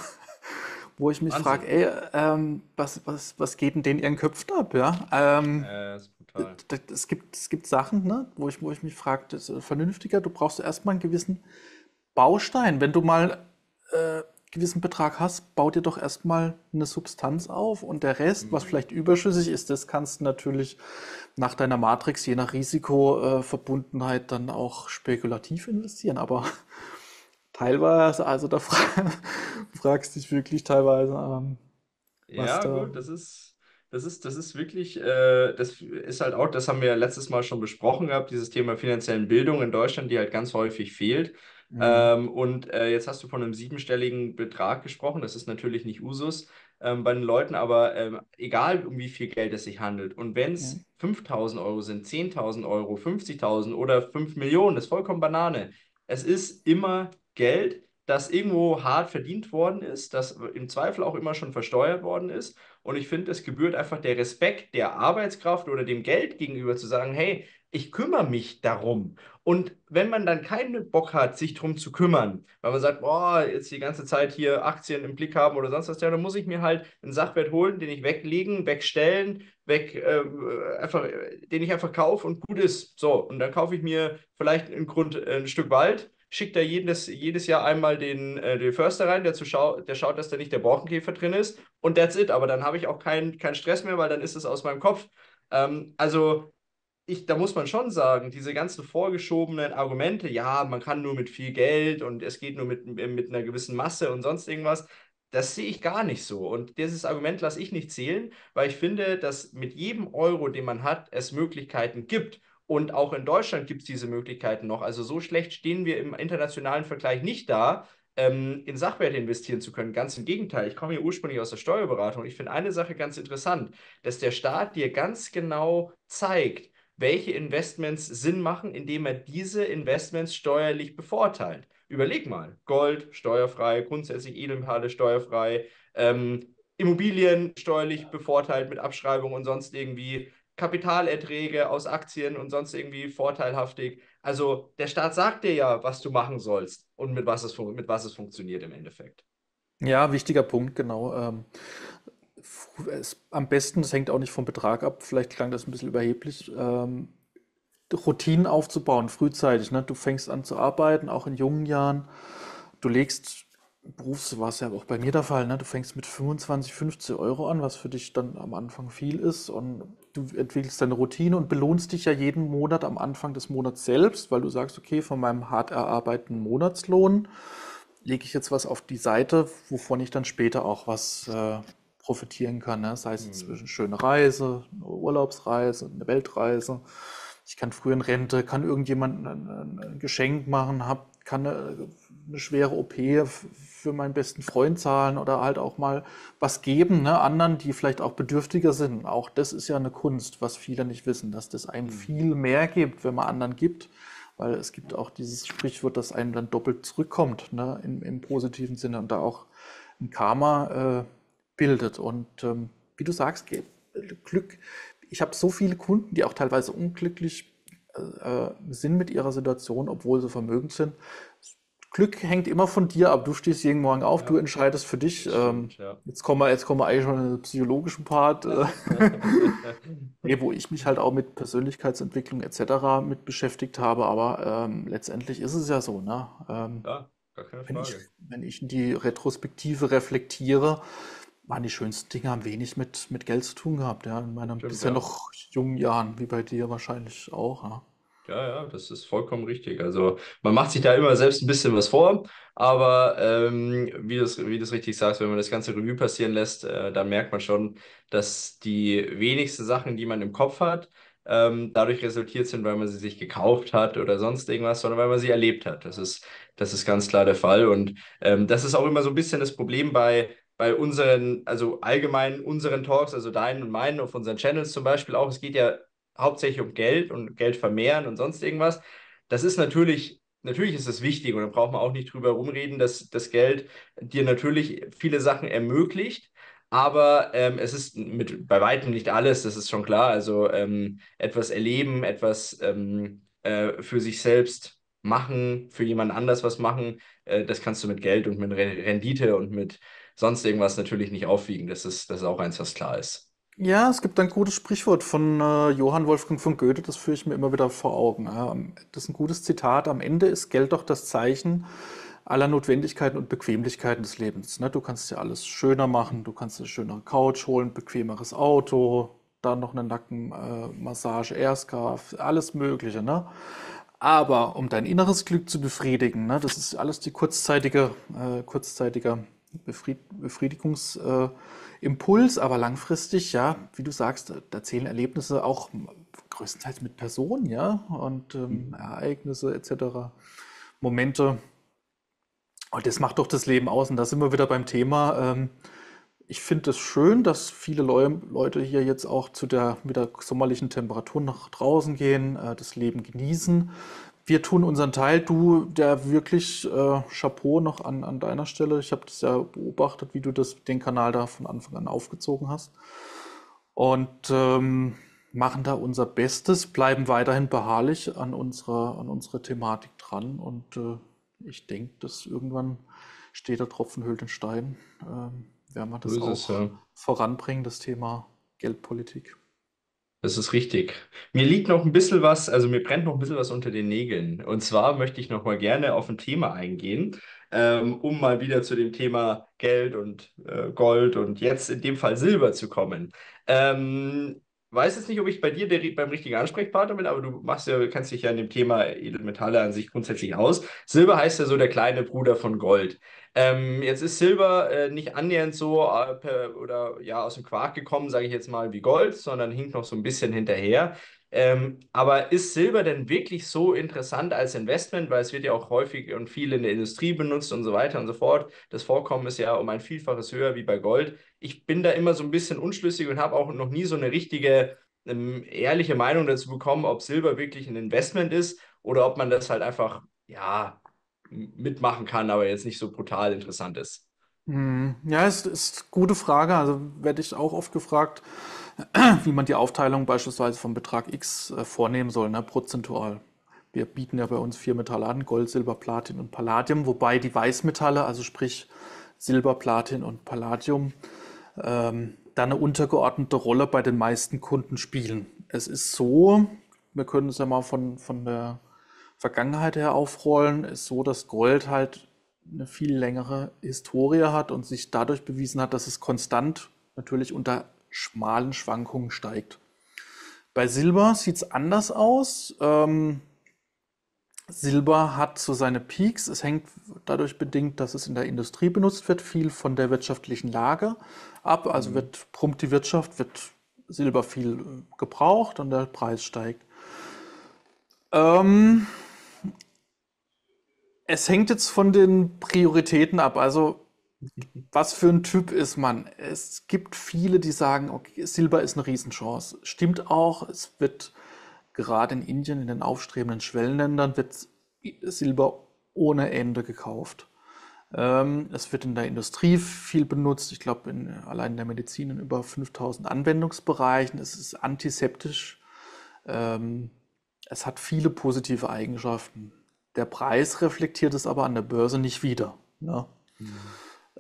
wo ich mich frage, ey, ähm, was, was, was geht denn denen ihren Köpfen ab? Ja? Ähm, äh, das ist brutal. Es gibt, es gibt Sachen, ne, wo, ich, wo ich mich frage, das ist vernünftiger, du brauchst erstmal einen gewissen Baustein. Wenn du mal äh, gewissen Betrag hast, bau dir doch erstmal eine Substanz auf und der Rest, was vielleicht überschüssig ist, das kannst du natürlich nach deiner Matrix, je nach Risikoverbundenheit, dann auch spekulativ investieren. Aber teilweise, also da fra- fragst dich wirklich teilweise, ähm, was ja, da... gut, das ist... Das ist, das ist wirklich, äh, das ist halt auch, das haben wir letztes Mal schon besprochen gehabt, dieses Thema finanziellen Bildung in Deutschland, die halt ganz häufig fehlt. Mhm. Ähm, und äh, jetzt hast du von einem siebenstelligen Betrag gesprochen, das ist natürlich nicht Usus ähm, bei den Leuten, aber ähm, egal um wie viel Geld es sich handelt. Und wenn es mhm. fünftausend Euro sind, zehntausend Euro, fünfzigtausend oder fünf Millionen, ist vollkommen Banane. Es ist immer Geld, das irgendwo hart verdient worden ist, das im Zweifel auch immer schon versteuert worden ist. Und ich finde, es gebührt einfach der Respekt der Arbeitskraft oder dem Geld gegenüber zu sagen, hey, ich kümmere mich darum. Und wenn man dann keinen Bock hat, sich darum zu kümmern, weil man sagt, boah, jetzt die ganze Zeit hier Aktien im Blick haben oder sonst was, ja, dann muss ich mir halt einen Sachwert holen, den ich weglegen, wegstellen, weg, äh, einfach, den ich einfach kaufe und gut ist. So, und dann kaufe ich mir vielleicht ein, Grund, ein Stück Wald, schickt er jedes, jedes Jahr einmal den, äh, den Förster rein, der, zuschau- der schaut, dass da nicht der Borkenkäfer drin ist und that's it, aber dann habe ich auch keinen kein Stress mehr, weil dann ist es aus meinem Kopf. Ähm, also ich, da muss man schon sagen, diese ganzen vorgeschobenen Argumente, ja, man kann nur mit viel Geld und es geht nur mit, mit einer gewissen Masse und sonst irgendwas, das sehe ich gar nicht so und dieses Argument lasse ich nicht zählen, weil ich finde, dass mit jedem Euro, den man hat, es Möglichkeiten gibt. Und auch in Deutschland gibt es diese Möglichkeiten noch. Also so schlecht stehen wir im internationalen Vergleich nicht da, ähm, in Sachwerte investieren zu können. Ganz im Gegenteil. Ich komme hier ursprünglich aus der Steuerberatung. Ich finde eine Sache ganz interessant, dass der Staat dir ganz genau zeigt, welche Investments Sinn machen, indem er diese Investments steuerlich bevorteilt. Überleg mal. Gold, steuerfrei, grundsätzlich Edelmetalle, steuerfrei, ähm, Immobilien, steuerlich bevorteilt mit Abschreibung und sonst irgendwie. Kapitalerträge aus Aktien und sonst irgendwie vorteilhaftig. Also der Staat sagt dir ja, was du machen sollst und mit was es, fun- mit was es funktioniert im Endeffekt. Ja, wichtiger Punkt, genau. Ähm, es, am besten, das hängt auch nicht vom Betrag ab, vielleicht klang das ein bisschen überheblich, ähm, Routinen aufzubauen, frühzeitig. Ne? Du fängst an zu arbeiten, auch in jungen Jahren. Du legst Berufs war es ja auch bei mir der Fall, ne? Du fängst mit fünfundzwanzig, fünfzig Euro an, was für dich dann am Anfang viel ist und du entwickelst deine Routine und belohnst dich ja jeden Monat am Anfang des Monats selbst, weil du sagst, okay, von meinem hart erarbeiteten Monatslohn lege ich jetzt was auf die Seite, wovon ich dann später auch was äh, profitieren kann, ne? Sei es inzwischen eine schöne Reise, eine Urlaubsreise, eine Weltreise. Ich kann früh in Rente, kann irgendjemandem ein Geschenk machen, hab, kann eine, eine schwere O P für meinen besten Freund zahlen oder halt auch mal was geben, ne? Anderen, die vielleicht auch bedürftiger sind. Auch das ist ja eine Kunst, was viele nicht wissen, dass das einem viel mehr gibt, wenn man anderen gibt. Weil es gibt auch dieses Sprichwort, dass einem dann doppelt zurückkommt, ne? Im, im positiven Sinne und da auch ein Karma äh, bildet. Und ähm, wie du sagst, Glück. Ich habe so viele Kunden, die auch teilweise unglücklich äh, sind mit ihrer Situation, obwohl sie vermögend sind. Glück hängt immer von dir ab. Du stehst jeden Morgen auf, ja, du entscheidest für dich. Stimmt, ähm, ja. Jetzt kommen wir, jetzt kommen wir eigentlich schon in den psychologischen Part, äh, wo ich mich halt auch mit Persönlichkeitsentwicklung et cetera mit beschäftigt habe. Aber ähm, letztendlich ist es ja so, ne? Ähm, ja, gar keine Frage. Wenn ich, wenn ich in die Retrospektive reflektiere, waren die schönsten Dinge, haben wenig mit, mit Geld zu tun gehabt, ja, in meinen Stimmt, bisher ja. noch jungen Jahren, wie bei dir wahrscheinlich auch. Ja. ja, ja, das ist vollkommen richtig. Also man macht sich da immer selbst ein bisschen was vor, aber ähm, wie du es wie du's richtig sagst, wenn man das ganze Revue passieren lässt, äh, dann merkt man schon, dass die wenigsten Sachen, die man im Kopf hat, ähm, dadurch resultiert sind, weil man sie sich gekauft hat oder sonst irgendwas, sondern weil man sie erlebt hat. Das ist, das ist ganz klar der Fall und ähm, das ist auch immer so ein bisschen das Problem bei bei unseren, also allgemein unseren Talks, also deinen und meinen, auf unseren Channels zum Beispiel auch, es geht ja hauptsächlich um Geld und Geld vermehren und sonst irgendwas. Das ist natürlich, natürlich ist das wichtig und da braucht man auch nicht drüber rumreden, dass das Geld dir natürlich viele Sachen ermöglicht, aber ähm, es ist mit, bei weitem nicht alles, das ist schon klar, also ähm, etwas erleben, etwas ähm, äh, für sich selbst machen, für jemand anders was machen, äh, das kannst du mit Geld und mit Re- Rendite und mit sonst irgendwas natürlich nicht aufwiegen. Das ist, das ist auch eins, was klar ist. Ja, es gibt ein gutes Sprichwort von äh, Johann Wolfgang von Goethe, das führe ich mir immer wieder vor Augen. Ähm, das ist ein gutes Zitat. Am Ende ist Geld doch das Zeichen, aller Notwendigkeiten und Bequemlichkeiten des Lebens. Ne? Du kannst dir alles schöner machen, du kannst dir eine schönere Couch holen, bequemeres Auto, dann noch eine Nackenmassage, äh, Airscarf, alles Mögliche. Ne? Aber um dein inneres Glück zu befriedigen, ne, das ist alles die kurzzeitige, äh, kurzzeitige Befried Befriedigungsimpuls, äh, aber langfristig, ja, wie du sagst, da zählen Erlebnisse auch größtenteils mit Personen, ja, und ähm, Ereignisse et cetera, Momente. Und das macht doch das Leben aus. Und da sind wir wieder beim Thema. Ähm, ich finde es schön, dass viele Leu Leute hier jetzt auch zu der, mit der sommerlichen Temperatur nach draußen gehen, äh, das Leben genießen. Wir tun unseren Teil. Du, der wirklich äh, Chapeau noch an, an deiner Stelle. Ich habe das ja beobachtet, wie du das, den Kanal da von Anfang an aufgezogen hast. Und ähm, machen da unser Bestes, bleiben weiterhin beharrlich an unserer an unsere Thematik dran. Und äh, ich denke, dass irgendwann steht der Tropfen hüllt den Stein. Ähm, werden wir das so auch es, ja. voranbringen, das Thema Geldpolitik. Das ist richtig. Mir liegt noch ein bisschen was, also mir brennt noch ein bisschen was unter den Nägeln. Und zwar möchte ich noch mal gerne auf ein Thema eingehen, ähm, um mal wieder zu dem Thema Geld und äh, Gold und jetzt in dem Fall Silber zu kommen. Ähm, weiß jetzt nicht, ob ich bei dir der, beim richtigen Ansprechpartner bin, aber du machst ja, kennst dich ja in dem Thema Edelmetalle an sich grundsätzlich aus. Silber heißt ja so der kleine Bruder von Gold. Ähm, jetzt ist Silber äh, nicht annähernd so äh, per, oder ja aus dem Quark gekommen, sage ich jetzt mal, wie Gold, sondern hinkt noch so ein bisschen hinterher. Ähm, aber ist Silber denn wirklich so interessant als Investment? Weil es wird ja auch häufig und viel in der Industrie benutzt und so weiter und so fort. Das Vorkommen ist ja um ein Vielfaches höher wie bei Gold. Ich bin da immer so ein bisschen unschlüssig und habe auch noch nie so eine richtige, ähm, ehrliche Meinung dazu bekommen, ob Silber wirklich ein Investment ist oder ob man das halt einfach, ja, mitmachen kann, aber jetzt nicht so brutal interessant ist. Ja, es ist eine gute Frage. Also werde ich auch oft gefragt, wie man die Aufteilung beispielsweise vom Betrag X vornehmen soll, ne, prozentual. Wir bieten ja bei uns vier Metalle an, Gold, Silber, Platin und Palladium, wobei die Weißmetalle, also sprich Silber, Platin und Palladium, ähm, da eine untergeordnete Rolle bei den meisten Kunden spielen. Es ist so, wir können es ja mal von, von der Vergangenheit her aufrollen, ist so, dass Gold halt eine viel längere Historie hat und sich dadurch bewiesen hat, dass es konstant natürlich unter schmalen Schwankungen steigt. Bei Silber sieht es anders aus. Ähm, Silber hat so seine Peaks. Es hängt dadurch bedingt, dass es in der Industrie benutzt wird, viel von der wirtschaftlichen Lage ab. Also wird prompt die Wirtschaft, wird Silber viel gebraucht und der Preis steigt. Ähm, Es hängt jetzt von den Prioritäten ab, also was für ein Typ ist man? Es gibt viele, die sagen, okay, Silber ist eine Riesenchance. Stimmt auch, es wird gerade in Indien, in den aufstrebenden Schwellenländern, wird Silber ohne Ende gekauft. Ähm, es wird in der Industrie viel benutzt, ich glaube in, allein in der Medizin in über fünftausend Anwendungsbereichen. Es ist antiseptisch, ähm, es hat viele positive Eigenschaften. Der Preis reflektiert es aber an der Börse nicht wieder. Ne? Mhm.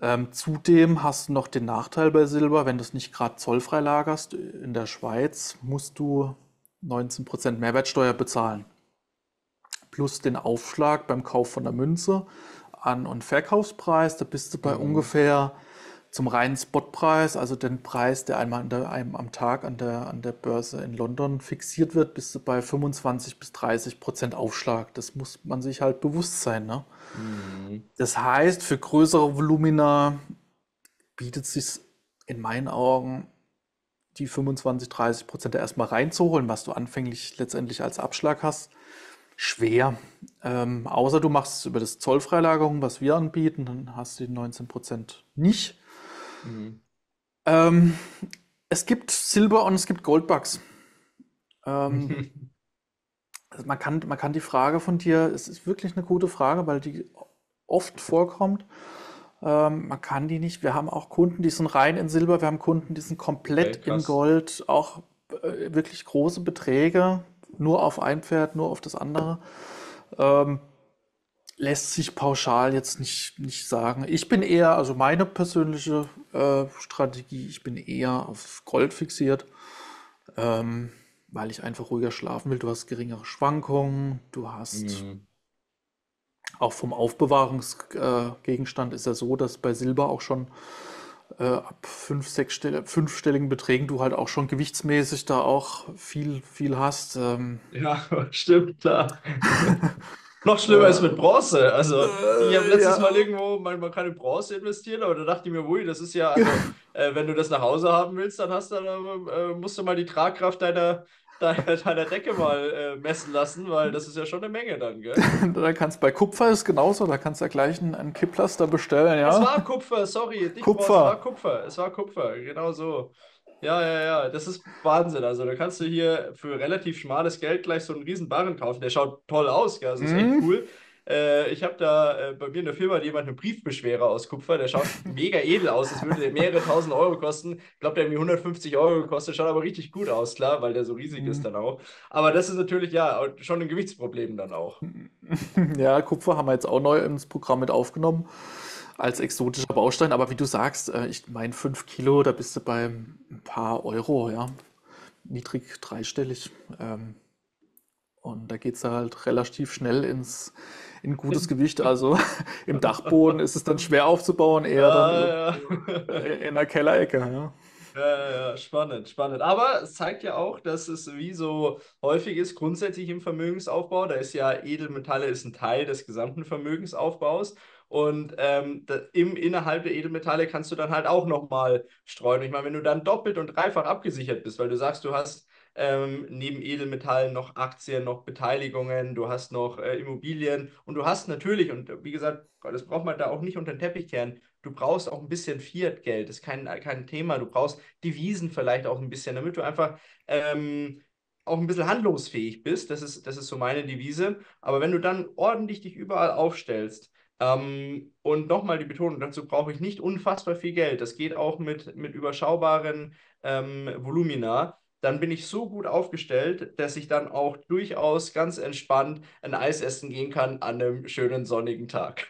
Ähm, zudem hast du noch den Nachteil bei Silber, wenn du es nicht gerade zollfrei lagerst, in der Schweiz musst du neunzehn Prozent Mehrwertsteuer bezahlen. Plus den Aufschlag beim Kauf von der Münze an- und Verkaufspreis, da bist du bei mhm. ungefähr zum reinen Spotpreis, also den Preis, der einmal an der, einem am Tag an der, an der Börse in London fixiert wird, bist du bei fünfundzwanzig bis dreißig Prozent Aufschlag. Das muss man sich halt bewusst sein. Ne? Mhm. Das heißt, für größere Volumina bietet es sich in meinen Augen, die fünfundzwanzig, dreißig Prozent erstmal reinzuholen, was du anfänglich letztendlich als Abschlag hast. Schwer. Ähm, außer du machst es über das Zollfreilagerung, was wir anbieten, dann hast du die neunzehn Prozent nicht. Mhm. Ähm, es gibt Silber und es gibt Goldbugs. Ähm, also man kann, man kann die Frage von dir, es ist wirklich eine gute Frage, weil die oft vorkommt. Ähm, man kann die nicht, wir haben auch Kunden, die sind rein in Silber, wir haben Kunden, die sind komplett okay, in Gold, auch äh, wirklich große Beträge, nur auf ein Pferd, nur auf das andere. Ähm, Lässt sich pauschal jetzt nicht, nicht sagen. Ich bin eher, also meine persönliche äh, Strategie, ich bin eher auf Gold fixiert, ähm, weil ich einfach ruhiger schlafen will. Du hast geringere Schwankungen, du hast mhm. Auch vom Aufbewahrungsgegenstand ist ja so, dass bei Silber auch schon äh, ab fünf, sechsstell- fünfstelligen Beträgen du halt auch schon gewichtsmäßig da auch viel, viel hast. Ähm. Ja, stimmt, klar. Noch schlimmer ist mit Bronze. Also ich habe letztes ja. Mal irgendwo, man, man kann in Bronze investieren, aber da dachte ich mir, ui, das ist ja, also, äh, wenn du das nach Hause haben willst, dann hast du, äh, musst du mal die Tragkraft deiner, deiner, deiner Decke mal äh, messen lassen, weil das ist ja schon eine Menge dann, gell? Da kannst bei Kupfer ist genauso, da kannst du ja gleich einen, einen Kipplaster bestellen, ja? Es war Kupfer, sorry, nicht Kupfer. Bronze, es war Kupfer, es war Kupfer, genau so. Ja, ja, ja, das ist Wahnsinn. Also da kannst du hier für relativ schmales Geld gleich so einen riesen Barren kaufen. Der schaut toll aus, gell? Das ist echt cool. Äh, ich habe da äh, bei mir in der Firma jemand einen Briefbeschwerer aus Kupfer, der schaut mega edel aus. Das würde mehrere tausend Euro kosten. Ich glaube, der hat irgendwie hundertfünfzig Euro gekostet, schaut aber richtig gut aus, klar, weil der so riesig mhm. ist dann auch. Aber das ist natürlich ja schon ein Gewichtsproblem dann auch. Ja, Kupfer haben wir jetzt auch neu ins Programm mit aufgenommen. Als exotischer Baustein, aber wie du sagst, ich meine fünf Kilo, da bist du bei ein paar Euro, ja, niedrig dreistellig. Und da geht es halt relativ schnell ins in gutes Gewicht. Also im Dachboden ist es dann schwer aufzubauen, eher ja, dann ja. in der Kellerecke, ja. Ja, ja, spannend, spannend. Aber es zeigt ja auch, dass es wie so häufig ist, grundsätzlich im Vermögensaufbau, da ist ja Edelmetalle ist ein Teil des gesamten Vermögensaufbaus. Und ähm, da, im, innerhalb der Edelmetalle kannst du dann halt auch nochmal streuen. Ich meine, wenn du dann doppelt und dreifach abgesichert bist, weil du sagst, du hast ähm, neben Edelmetallen noch Aktien, noch Beteiligungen, du hast noch äh, Immobilien und du hast natürlich, und wie gesagt, das braucht man da auch nicht unter den Teppich kehren, du brauchst auch ein bisschen Fiat-Geld, das ist kein, kein Thema, du brauchst Devisen vielleicht auch ein bisschen, damit du einfach... Ähm, auch ein bisschen handlungsfähig bist, das ist, das ist so meine Devise, aber wenn du dann ordentlich dich überall aufstellst, ähm, und nochmal die Betonung, dazu brauche ich nicht unfassbar viel Geld, das geht auch mit, mit überschaubaren ähm, Volumina, dann bin ich so gut aufgestellt, dass ich dann auch durchaus ganz entspannt ein Eis essen gehen kann an einem schönen sonnigen Tag.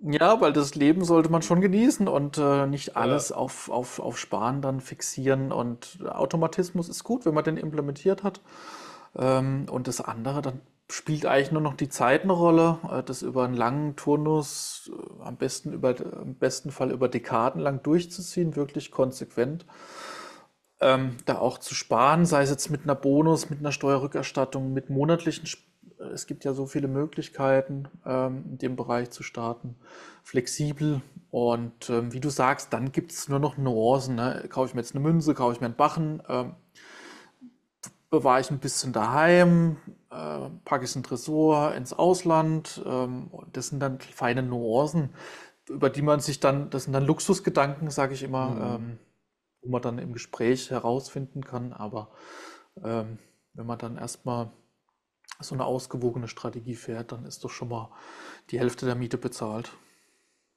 Ja, weil das Leben sollte man schon genießen und äh, nicht alles ja. auf, auf, auf Sparen dann fixieren. Und Automatismus ist gut, wenn man den implementiert hat. Ähm, und das andere, dann spielt eigentlich nur noch die Zeit eine Rolle. Äh, das über einen langen Turnus, äh, am besten über, im besten Fall über Dekaden lang durchzuziehen, wirklich konsequent. Ähm, da auch zu sparen, sei es jetzt mit einer Bonus, mit einer Steuerrückerstattung, mit monatlichen Sp- Es gibt ja so viele Möglichkeiten, ähm, in dem Bereich zu starten, flexibel und ähm, wie du sagst, dann gibt es nur noch Nuancen, ne? Kaufe ich mir jetzt eine Münze, kaufe ich mir einen Barren, ähm, bewahre ich ein bisschen daheim, äh, packe ich es in den Tresor, ins Ausland, ähm, das sind dann feine Nuancen, über die man sich dann, das sind dann Luxusgedanken, sage ich immer, mhm. ähm, wo man dann im Gespräch herausfinden kann, aber ähm, wenn man dann erstmal so eine ausgewogene Strategie fährt, dann ist doch schon mal die Hälfte der Miete bezahlt.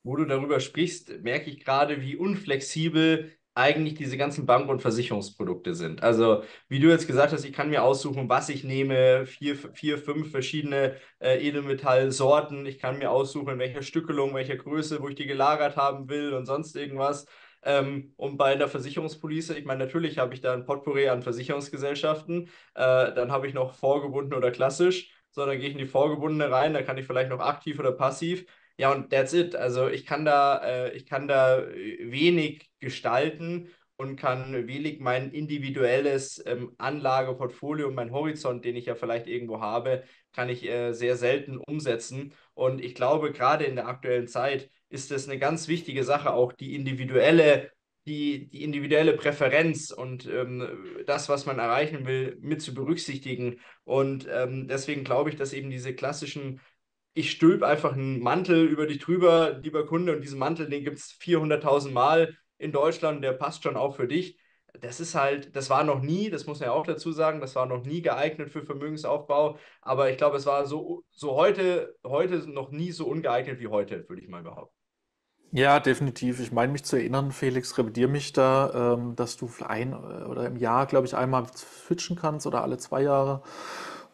Wo du darüber sprichst, merke ich gerade, wie unflexibel eigentlich diese ganzen Bank- und Versicherungsprodukte sind. Also wie du jetzt gesagt hast, ich kann mir aussuchen, was ich nehme, vier, vier fünf verschiedene äh, Edelmetallsorten. Ich kann mir aussuchen, welche Stückelung, welche Größe, wo ich die gelagert haben will und sonst irgendwas. Ähm, und bei der Versicherungspolice, ich meine, natürlich habe ich da ein Potpourri an Versicherungsgesellschaften, äh, dann habe ich noch vorgebunden oder klassisch, sondern gehe ich in die vorgebundene rein, da kann ich vielleicht noch aktiv oder passiv. Ja, und that's it. Also ich kann da, äh, ich kann da wenig gestalten und kann wenig mein individuelles ähm, Anlageportfolio und mein Horizont, den ich ja vielleicht irgendwo habe, kann ich äh, sehr selten umsetzen. Und ich glaube, gerade in der aktuellen Zeit ist das eine ganz wichtige Sache, auch die individuelle, die, die individuelle Präferenz und ähm, das, was man erreichen will, mit zu berücksichtigen. Und ähm, deswegen glaube ich, dass eben diese klassischen, ich stülpe einfach einen Mantel über dich drüber, lieber Kunde, und diesen Mantel, den gibt es vierhunderttausend Mal in Deutschland, der passt schon auch für dich. Das ist halt, das war noch nie, das muss man ja auch dazu sagen, das war noch nie geeignet für Vermögensaufbau, aber ich glaube, es war so, so heute, heute noch nie so ungeeignet wie heute, würde ich mal behaupten. Ja, definitiv. Ich meine mich zu erinnern, Felix, revidiere mich da, dass du ein oder im Jahr, glaube ich, einmal switchen kannst oder alle zwei Jahre.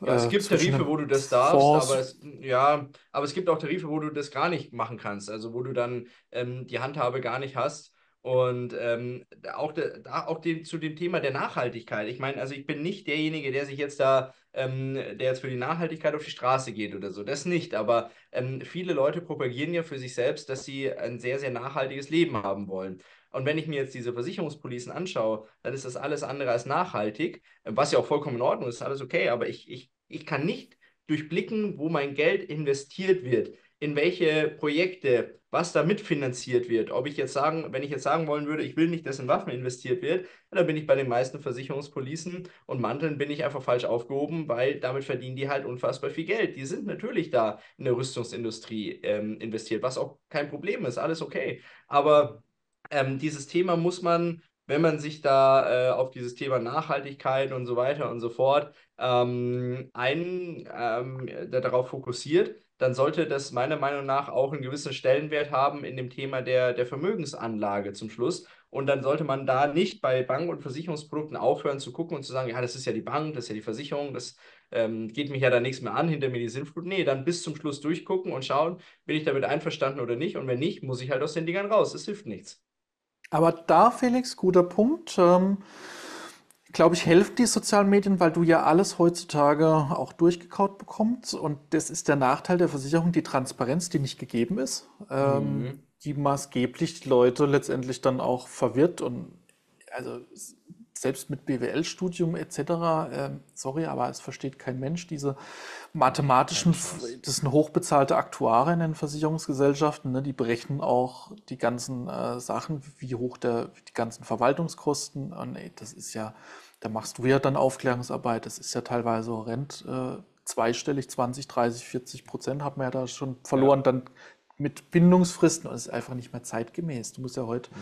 Ja, es gibt Tarife, wo du das darfst, aber es, ja, aber es gibt auch Tarife, wo du das gar nicht machen kannst, also wo du dann ähm, die Handhabe gar nicht hast. Und ähm, auch, de, auch de, zu dem Thema der Nachhaltigkeit. Ich meine, also ich bin nicht derjenige, der sich jetzt da, ähm, der jetzt für die Nachhaltigkeit auf die Straße geht oder so. Das nicht. Aber ähm, viele Leute propagieren ja für sich selbst, dass sie ein sehr, sehr nachhaltiges Leben haben wollen. Und wenn ich mir jetzt diese Versicherungspolicen anschaue, dann ist das alles andere als nachhaltig, was ja auch vollkommen in Ordnung ist, alles okay. Aber ich, ich, ich kann nicht durchblicken, wo mein Geld investiert wird, in welche Projekte, was da mitfinanziert wird. Ob ich jetzt sagen, wenn ich jetzt sagen wollen würde, ich will nicht, dass in Waffen investiert wird, dann bin ich bei den meisten Versicherungspolicen und Manteln bin ich einfach falsch aufgehoben, weil damit verdienen die halt unfassbar viel Geld. Die sind natürlich da in der Rüstungsindustrie ähm, investiert, was auch kein Problem ist, alles okay. Aber ähm, dieses Thema muss man, wenn man sich da äh, auf dieses Thema Nachhaltigkeit und so weiter und so fort ähm, ein, ähm, darauf fokussiert, dann sollte das meiner Meinung nach auch einen gewissen Stellenwert haben in dem Thema der, der Vermögensanlage zum Schluss. Und dann sollte man da nicht bei Bank- und Versicherungsprodukten aufhören zu gucken und zu sagen, ja, das ist ja die Bank, das ist ja die Versicherung, das ähm, geht mich ja da nichts mehr an, hinter mir die Sinnflut. Nee, dann bis zum Schluss durchgucken und schauen, bin ich damit einverstanden oder nicht. Und wenn nicht, muss ich halt aus den Dingern raus. Das hilft nichts. Aber da, Felix, guter Punkt. Ähm Glaube ich, helfen die sozialen Medien, weil du ja alles heutzutage auch durchgekaut bekommst. Und das ist der Nachteil der Versicherung, die Transparenz, die nicht gegeben ist, ähm, mhm. die maßgeblich die Leute letztendlich dann auch verwirrt. Und also selbst mit B W L-Studium et cetera, äh, sorry, aber es versteht kein Mensch, diese mathematischen, das sind hochbezahlte Aktuare in den Versicherungsgesellschaften, ne, die berechnen auch die ganzen äh, Sachen, wie hoch der, die ganzen Verwaltungskosten, und ey, das ist ja, da machst du ja dann Aufklärungsarbeit, das ist ja teilweise horrend, äh, zweistellig, zwanzig, dreißig, vierzig Prozent hat man ja da schon verloren, ja. Dann mit Bindungsfristen, und es ist einfach nicht mehr zeitgemäß. Du musst ja heute mhm.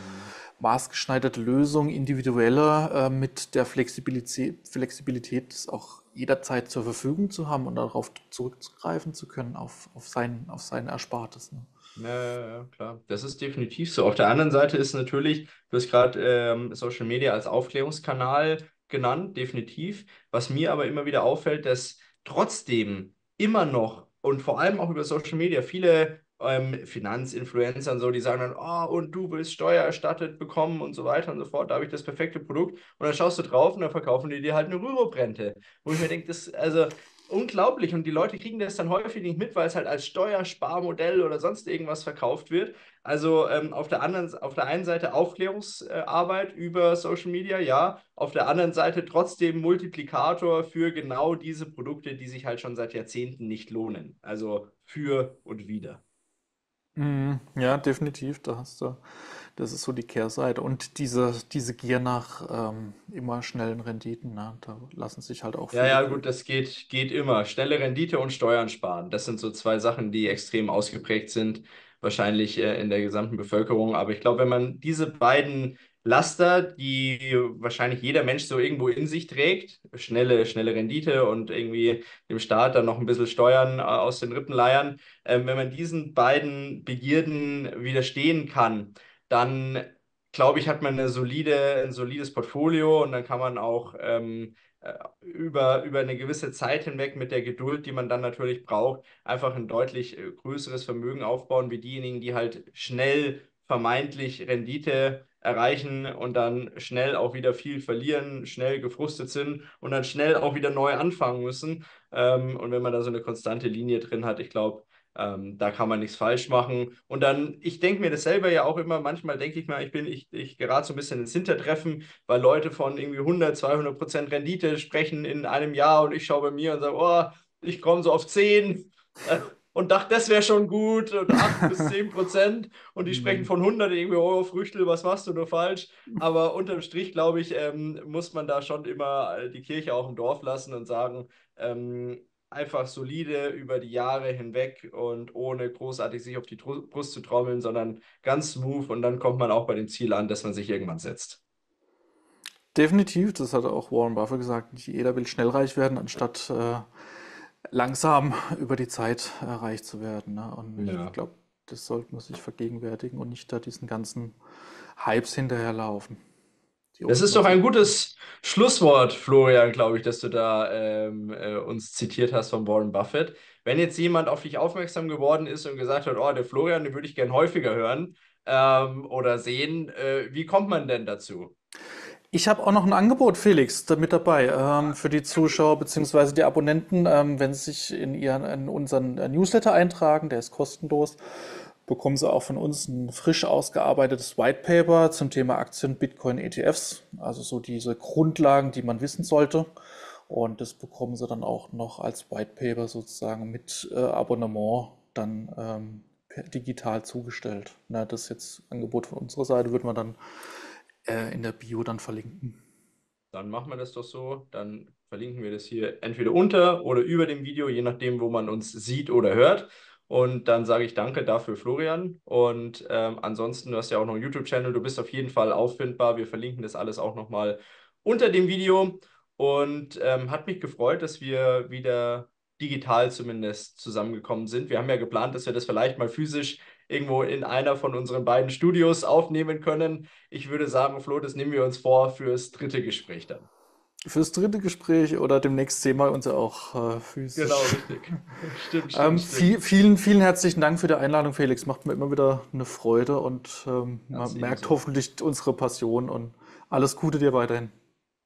maßgeschneiderte Lösungen, individuelle, äh, mit der Flexibilität, Flexibilität das auch jederzeit zur Verfügung zu haben und darauf zurückzugreifen zu können, auf, auf, sein, auf sein Erspartes. Ne? Ja, ja, klar. Das ist definitiv so. Auf der anderen Seite ist natürlich, du hast gerade ähm, Social Media als Aufklärungskanal genannt, definitiv. Was mir aber immer wieder auffällt, dass trotzdem immer noch und vor allem auch über Social Media viele Ähm, Finanzinfluencern so, die sagen dann, oh, und du willst Steuer erstattet bekommen und so weiter und so fort, da habe ich das perfekte Produkt, und dann schaust du drauf und dann verkaufen die dir halt eine Rüruprente, wo ich mir denke, das ist also unglaublich, und die Leute kriegen das dann häufig nicht mit, weil es halt als Steuersparmodell oder sonst irgendwas verkauft wird. Also ähm, auf der anderen, auf der einen Seite Aufklärungsarbeit über Social Media, ja, auf der anderen Seite trotzdem Multiplikator für genau diese Produkte, die sich halt schon seit Jahrzehnten nicht lohnen, also für und wieder. Ja, definitiv, da hast du, das ist so die Kehrseite. Und diese, diese Gier nach ähm, immer schnellen Renditen, ne? Da lassen sich halt auch... Ja, ja, gut, das geht, geht immer. Schnelle Rendite und Steuern sparen, das sind so zwei Sachen, die extrem ausgeprägt sind, wahrscheinlich äh, in der gesamten Bevölkerung. Aber ich glaube, wenn man diese beiden Laster, die wahrscheinlich jeder Mensch so irgendwo in sich trägt, schnelle, schnelle Rendite und irgendwie dem Staat dann noch ein bisschen Steuern aus den Rippen leiern, ähm, wenn man diesen beiden Begierden widerstehen kann, dann glaube ich, hat man eine solide, ein solides Portfolio, und dann kann man auch ähm, über, über eine gewisse Zeit hinweg mit der Geduld, die man dann natürlich braucht, einfach ein deutlich größeres Vermögen aufbauen, wie diejenigen, die halt schnell vermeintlich Rendite erreichen und dann schnell auch wieder viel verlieren, schnell gefrustet sind und dann schnell auch wieder neu anfangen müssen. Ähm, und wenn man da so eine konstante Linie drin hat, ich glaube, ähm, da kann man nichts falsch machen. Und dann, ich denke mir das selber ja auch immer, manchmal denke ich mir, ich bin, ich, ich gerate so ein bisschen ins Hintertreffen, weil Leute von irgendwie hundert, zweihundert Prozent Rendite sprechen in einem Jahr, und ich schaue bei mir und sage, oh, ich komme so auf zehn. Und dachte, das wäre schon gut, und acht bis zehn Prozent, und die sprechen von hundert irgendwie, oh, Früchtl, was machst du nur falsch? Aber unterm Strich, glaube ich, ähm, muss man da schon immer die Kirche auch im Dorf lassen und sagen, ähm, einfach solide über die Jahre hinweg und ohne großartig sich auf die Brust zu trommeln, sondern ganz smooth, und dann kommt man auch bei dem Ziel an, das man sich irgendwann setzt. Definitiv, das hat auch Warren Buffett gesagt, nicht jeder will schnell reich werden, anstatt... Äh langsam über die Zeit äh, reich zu werden. Ne? Und ja. Ich glaube, das sollte man sich vergegenwärtigen und nicht da diesen ganzen Hypes hinterherlaufen. Die das ist doch ein gutes Schlusswort, Florian, glaube ich, dass du da ähm, äh, uns zitiert hast von Warren Buffett. wenn jetzt jemand auf dich aufmerksam geworden ist und gesagt hat, oh, der Florian, den würde ich gern häufiger hören ähm, oder sehen, äh, wie kommt man denn dazu? Ich habe auch noch ein Angebot, Felix, mit dabei ähm, für die Zuschauer bzw. die Abonnenten, ähm, wenn sie sich in, ihren, in unseren Newsletter eintragen, der ist kostenlos, bekommen sie auch von uns ein frisch ausgearbeitetes White Paper zum Thema Aktien, Bitcoin, E T Fs, also so diese Grundlagen, die man wissen sollte. Und das bekommen sie dann auch noch als White Paper sozusagen mit äh, Abonnement dann ähm, digital zugestellt. Na, das ist jetzt Angebot von unserer Seite, würde man dann äh, in der Bio dann verlinken. Dann machen wir das doch so, dann verlinken wir das hier entweder unter oder über dem Video, je nachdem, wo man uns sieht oder hört. Und dann sage ich danke dafür, Florian. Und ähm, ansonsten, du hast ja auch noch einen YouTube-Channel, du bist auf jeden Fall auffindbar. Wir verlinken das alles auch nochmal unter dem Video. Und ähm, hat mich gefreut, dass wir wieder digital zumindest zusammengekommen sind. Wir haben ja geplant, dass wir das vielleicht mal physisch irgendwo in einer von unseren beiden Studios aufnehmen können. Ich würde sagen, Flo, das nehmen wir uns vor fürs dritte Gespräch dann. Fürs dritte Gespräch oder demnächst sehen wir uns ja auch äh, physisch. Genau, richtig. Stimmt, stimmt, ähm, stimmt. Vielen, vielen herzlichen Dank für die Einladung, Felix. Macht mir immer wieder eine Freude und ähm, man merkt so hoffentlich unsere Passion und alles Gute dir weiterhin.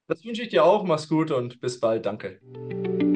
Das wünsche ich dir auch. Mach's gut und bis bald. Danke.